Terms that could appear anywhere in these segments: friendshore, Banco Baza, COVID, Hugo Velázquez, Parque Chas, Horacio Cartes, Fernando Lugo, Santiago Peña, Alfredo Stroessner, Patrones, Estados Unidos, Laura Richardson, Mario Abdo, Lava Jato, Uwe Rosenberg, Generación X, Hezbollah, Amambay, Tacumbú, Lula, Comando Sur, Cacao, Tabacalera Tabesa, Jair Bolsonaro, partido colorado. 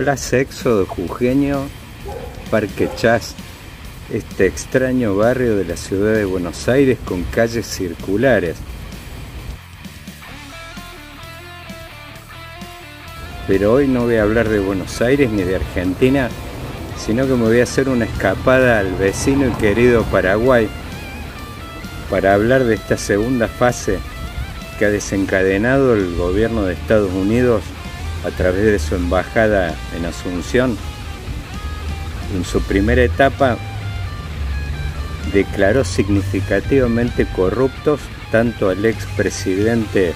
Plaza Éxodo Jujeño, Parque Chas, este extraño barrio de la ciudad de Buenos Aires con calles circulares. Pero hoy no voy a hablar de Buenos Aires ni de Argentina, sino que me voy a hacer una escapada al vecino y querido Paraguay para hablar de esta segunda fase que ha desencadenado el gobierno de Estados Unidos a través de su embajada en Asunción. En su primera etapa declaró significativamente corruptos tanto al expresidente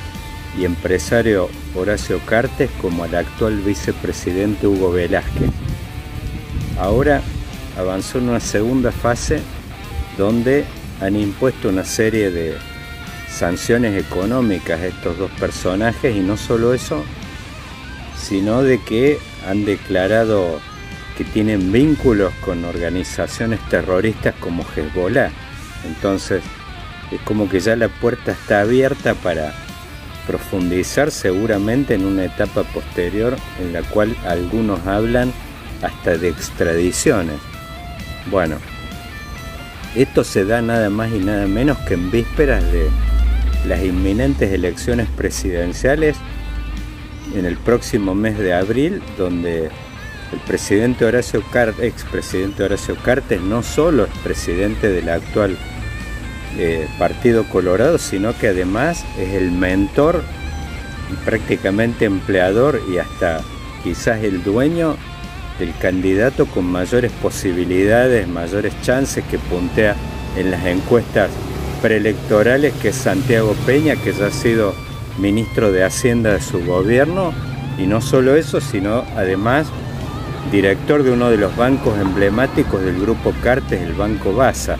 y empresario Horacio Cartes como al actual vicepresidente Hugo Velázquez. Ahora avanzó en una segunda fase donde han impuesto una serie de sanciones económicas a estos dos personajes, y no solo eso, sino de que han declarado que tienen vínculos con organizaciones terroristas como Hezbollah. Entonces es como que ya la puerta está abierta para profundizar seguramente en una etapa posterior en la cual algunos hablan hasta de extradiciones. Bueno, esto se da nada más y nada menos que en vísperas de las inminentes elecciones presidenciales en el próximo mes de abril, donde el presidente Horacio Cartes, expresidente Horacio Cartes, no solo es presidente del actual Partido Colorado, sino que además es el mentor y prácticamente empleador y hasta quizás el dueño del candidato con mayores posibilidades, mayores chances que puntea en las encuestas preelectorales, que es Santiago Peña, que ya ha sido ministro de Hacienda de su gobierno, y no solo eso, sino además director de uno de los bancos emblemáticos del grupo Cartes, el Banco Baza.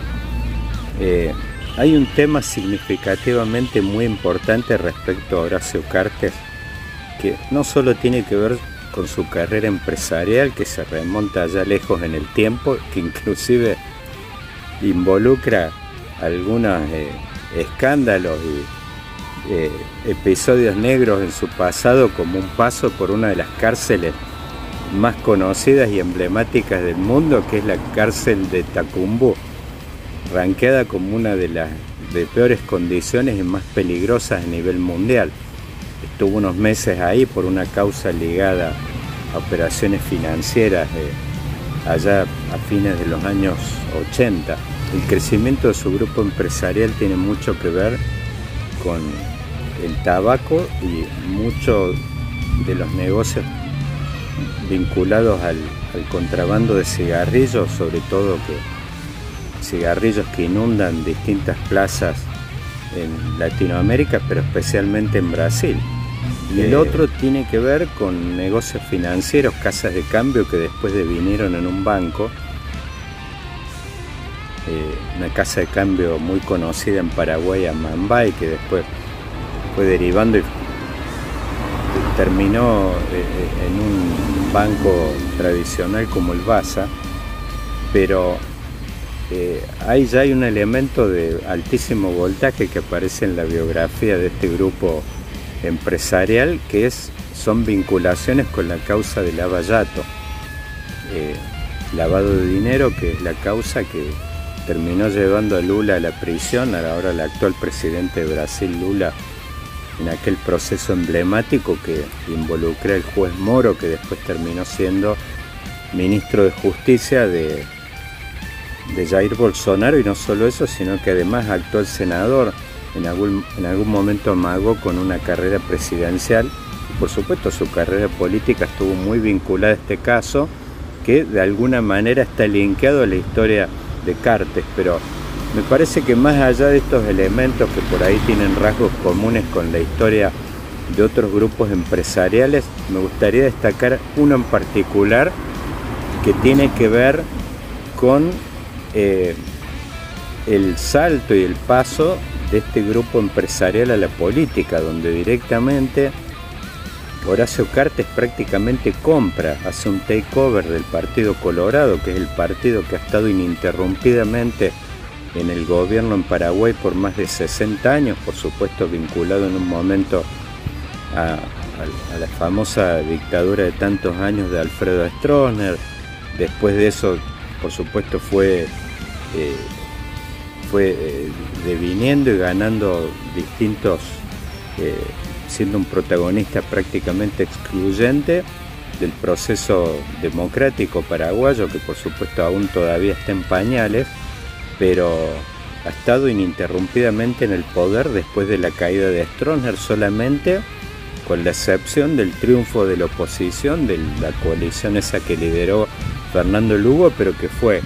Hay un tema significativamente muy importante respecto a Horacio Cartes, que no solo tiene que ver con su carrera empresarial, que se remonta ya lejos en el tiempo, que inclusive involucra algunos escándalos y episodios negros en su pasado, como un paso por una de las cárceles más conocidas y emblemáticas del mundo, que es la cárcel de Tacumbú, ranqueada como una de las de peores condiciones y más peligrosas a nivel mundial. Estuvo unos meses ahí por una causa ligada a operaciones financieras allá a fines de los años 80. El crecimiento de su grupo empresarial tiene mucho que ver con el tabaco y muchos de los negocios vinculados al contrabando de cigarrillos, sobre todo que cigarrillos que inundan distintas plazas en Latinoamérica, pero especialmente en Brasil. Y el otro tiene que ver con negocios financieros, casas de cambio que después devinieron en un banco, una casa de cambio muy conocida en Paraguay, Amambay, que después fue derivando y terminó en un banco tradicional como el Baza. Pero ahí ya hay un elemento de altísimo voltaje que aparece en la biografía de este grupo empresarial, que son vinculaciones con la causa de Lava Jato, lavado de dinero, que es la causa que terminó llevando a Lula a la prisión, ahora el actual presidente de Brasil, Lula, en aquel proceso emblemático que involucra al juez Moro, que después terminó siendo ministro de Justicia de Jair Bolsonaro. Y no solo eso, sino que además actuó el senador, en algún momento amagó con una carrera presidencial, y por supuesto su carrera política estuvo muy vinculada a este caso, que de alguna manera está linkeado a la historia de Cartes. Pero me parece que más allá de estos elementos que por ahí tienen rasgos comunes con la historia de otros grupos empresariales, me gustaría destacar uno en particular que tiene que ver con el salto y el paso de este grupo empresarial a la política, donde directamente Horacio Cartes prácticamente compra, hace un takeover del Partido Colorado, que es el partido que ha estado ininterrumpidamente en el gobierno en Paraguay por más de 60 años, por supuesto vinculado en un momento a la famosa dictadura de tantos años de Alfredo Stroessner. Después de eso, por supuesto, fue deviniendo y ganando distintos, siendo un protagonista prácticamente excluyente del proceso democrático paraguayo, que por supuesto aún todavía está en pañales, pero ha estado ininterrumpidamente en el poder después de la caída de Stroessner, solamente con la excepción del triunfo de la oposición, de la coalición esa que lideró Fernando Lugo, pero que fue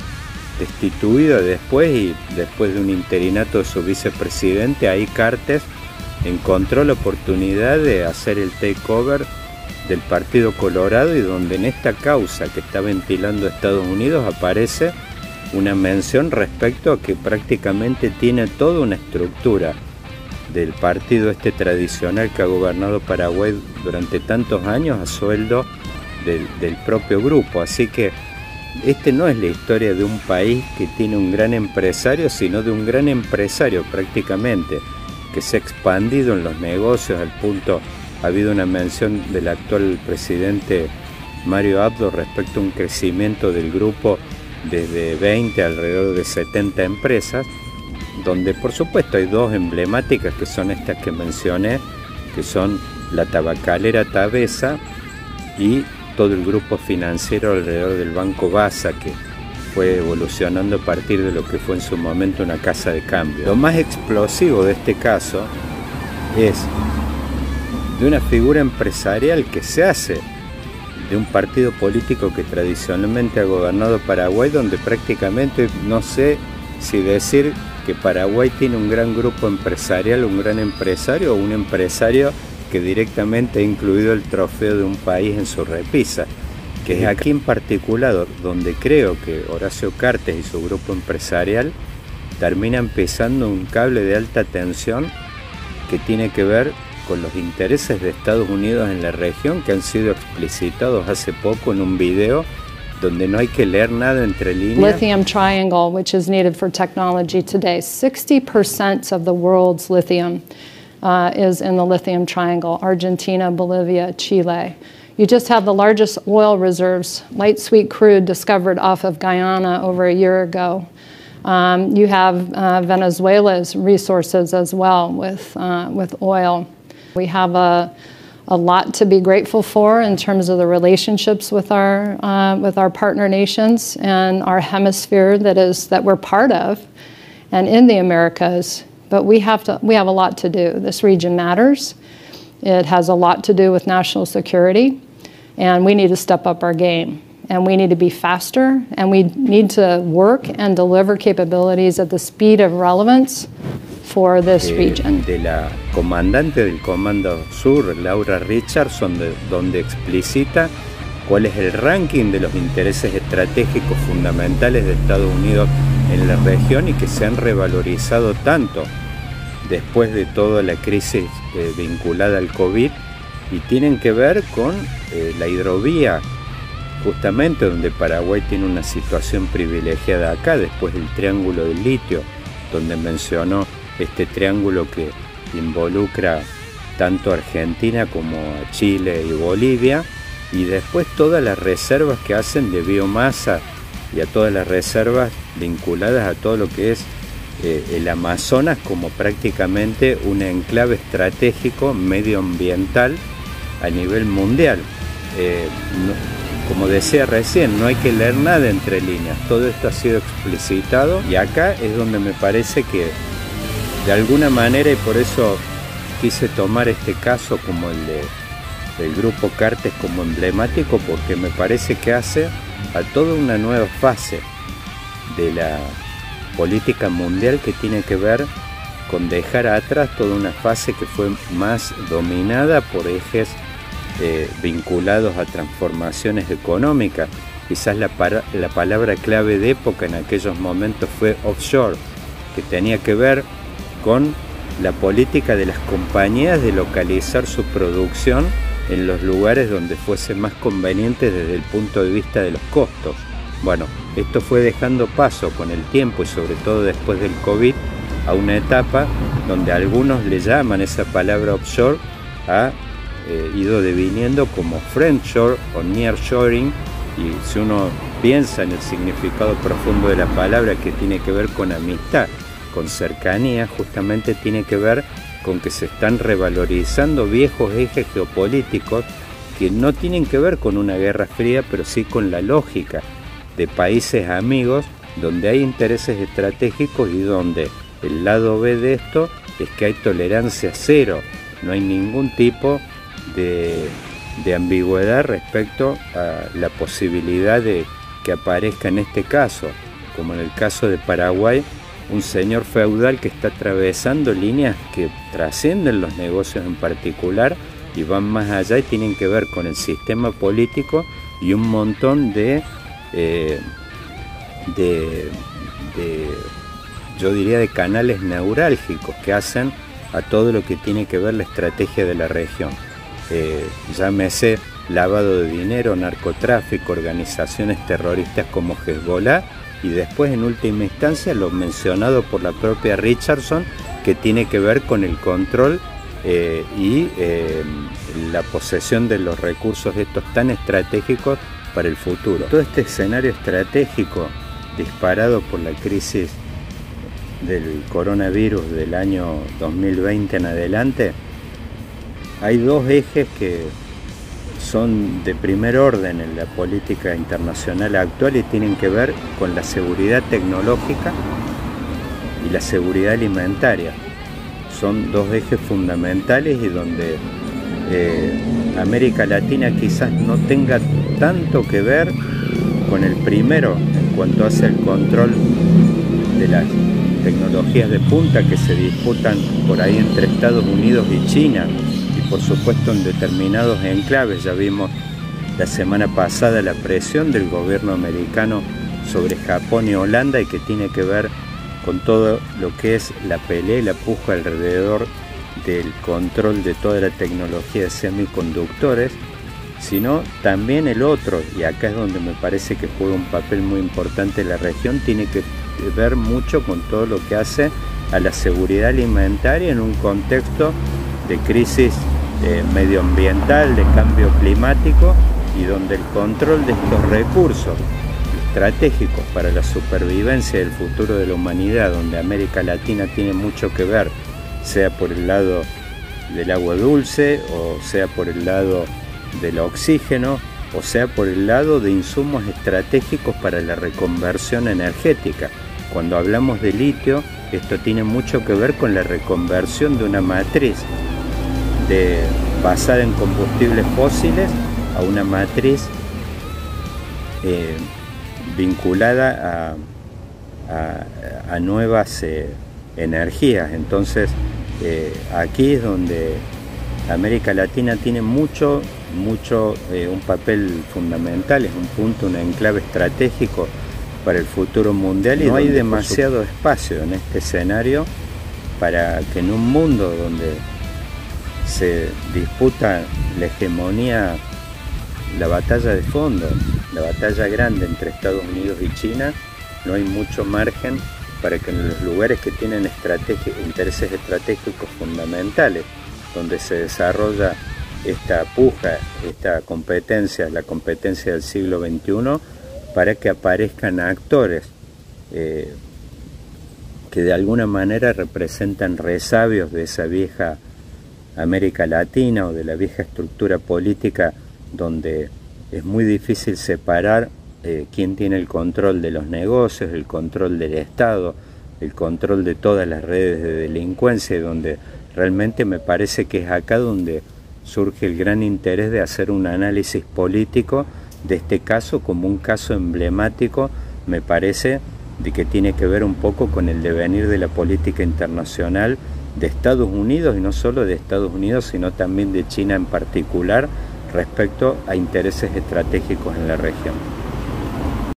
destituida después, y después de un interinato de su vicepresidente, ahí Cartes encontró la oportunidad de hacer el takeover del Partido Colorado, y donde en esta causa que está ventilando Estados Unidos aparece una mención respecto a que prácticamente tiene toda una estructura del partido este tradicional que ha gobernado Paraguay durante tantos años a sueldo del propio grupo. Así que este no es la historia de un país que tiene un gran empresario, sino de un gran empresario prácticamente, que se ha expandido en los negocios al punto, ha habido una mención del actual presidente Mario Abdo respecto a un crecimiento del grupo desde 20 a alrededor de 70 empresas, donde por supuesto hay dos emblemáticas que son estas que mencioné, que son la Tabacalera Tabesa y todo el grupo financiero alrededor del Banco Baza, que fue evolucionando a partir de lo que fue en su momento una casa de cambio. Lo más explosivo de este caso es de una figura empresarial que se hace de un partido político que tradicionalmente ha gobernado Paraguay, donde prácticamente no sé si decir que Paraguay tiene un gran grupo empresarial, un gran empresario o un empresario que directamente ha incluido el trofeo de un país en su repisa, que es aquí en particular donde creo que Horacio Cartes y su grupo empresarial terminan pisando un cable de alta tensión que tiene que ver con los intereses de Estados Unidos en la región, que han sido explicitados hace poco en un video donde no hay que leer nada entre líneas. Lithium triangle, which is needed for technology today. 60% of the world's lithium is in the lithium triangle: Argentina, Bolivia, Chile. You just have the largest oil reserves, light sweet crude, discovered off of Guyana over a year ago. You have Venezuela's resources as well with oil. We have a lot to be grateful for in terms of the relationships with our partner nations and our hemisphere that we're part of, and in the Americas. But we have a lot to do. This region matters. It has a lot to do with national security, and we need to step up our game. And we need to be faster, and we need to work and deliver capabilities at the speed of relevance for this region. De la comandante del Comando Sur, Laura Richardson, donde explicita cuál es el ranking de los intereses estratégicos fundamentales de Estados Unidos en la región, y que se han revalorizado tanto después de toda la crisis vinculada al COVID, y tienen que ver con la hidrovía, justamente donde Paraguay tiene una situación privilegiada acá, después del triángulo del litio, donde mencionó este triángulo que involucra tanto a Argentina como a Chile y Bolivia, y después todas las reservas que hacen de biomasa y a todas las reservas vinculadas a todo lo que es el Amazonas como prácticamente un enclave estratégico medioambiental a nivel mundial. Como decía recién, no hay que leer nada entre líneas, todo esto ha sido explicitado, y acá es donde me parece que de alguna manera, y por eso quise tomar este caso como el del grupo Cartes como emblemático, porque me parece que hace a toda una nueva fase de la política mundial que tiene que ver con dejar atrás toda una fase que fue más dominada por ejes vinculados a transformaciones económicas. Quizás la palabra clave de época en aquellos momentos fue offshore, que tenía que ver con la política de las compañías de localizar su producción en los lugares donde fuese más conveniente desde el punto de vista de los costos. Bueno, esto fue dejando paso con el tiempo, y sobre todo después del COVID, a una etapa donde algunos le llaman esa palabra offshore a ido deviniendo como friendshore o nearshoring, y si uno piensa en el significado profundo de la palabra, que tiene que ver con amistad, con cercanía, justamente tiene que ver con que se están revalorizando viejos ejes geopolíticos que no tienen que ver con una guerra fría, pero sí con la lógica de países amigos donde hay intereses estratégicos y donde el lado B de esto es que hay tolerancia cero, no hay ningún tipo de ambigüedad respecto a la posibilidad de que aparezca en este caso, como en el caso de Paraguay, un señor feudal que está atravesando líneas que trascienden los negocios en particular y van más allá y tienen que ver con el sistema político y un montón de yo diría de canales neurálgicos que hacen a todo lo que tiene que ver la estrategia de la región. Llámese lavado de dinero, narcotráfico, organizaciones terroristas como Hezbollah y después en última instancia lo mencionado por la propia Richardson, que tiene que ver con el control y la posesión de los recursos estos tan estratégicos para el futuro. Todo este escenario estratégico disparado por la crisis del coronavirus del año 2020 en adelante, hay dos ejes que son de primer orden en la política internacional actual y tienen que ver con la seguridad tecnológica y la seguridad alimentaria. Son dos ejes fundamentales y donde América Latina quizás no tenga tanto que ver con el primero en cuanto hace el control de las tecnologías de punta que se disputan por ahí entre Estados Unidos y China, y por supuesto en determinados enclaves. Ya vimos la semana pasada la presión del gobierno americano sobre Japón y Holanda y que tiene que ver con todo lo que es la pelea y la puja alrededor del control de toda la tecnología de semiconductores, sino también el otro, y acá es donde me parece que juega un papel muy importante la región, tiene que ver mucho con todo lo que hace a la seguridad alimentaria en un contexto de crisis medioambiental, de cambio climático, y donde el control de estos recursos estratégicos para la supervivencia del futuro de la humanidad, donde América Latina tiene mucho que ver, sea por el lado del agua dulce, o sea por el lado del oxígeno, o sea por el lado de insumos estratégicos para la reconversión energética. Cuando hablamos de litio, esto tiene mucho que ver con la reconversión de una matriz basada en combustibles fósiles a una matriz vinculada a nuevas energías. Entonces aquí es donde América Latina tiene mucho un papel fundamental, es un punto, un enclave estratégico para el futuro mundial, y no hay demasiado espacio en este escenario para que en un mundo donde se disputa la hegemonía, la batalla de fondo, la batalla grande entre Estados Unidos y China, no hay mucho margen para que en los lugares que tienen intereses estratégicos fundamentales, donde se desarrolla esta puja, esta competencia, la competencia del siglo XXI, para que aparezcan actores que de alguna manera representan resabios de esa vieja América Latina o de la vieja estructura política donde es muy difícil separar quién tiene el control de los negocios, el control del Estado, el control de todas las redes de delincuencia, y donde realmente me parece que es acá donde surge el gran interés de hacer un análisis político de este caso como un caso emblemático, me parece, de que tiene que ver un poco con el devenir de la política internacional de Estados Unidos, y no solo de Estados Unidos, sino también de China en particular, respecto a intereses estratégicos en la región.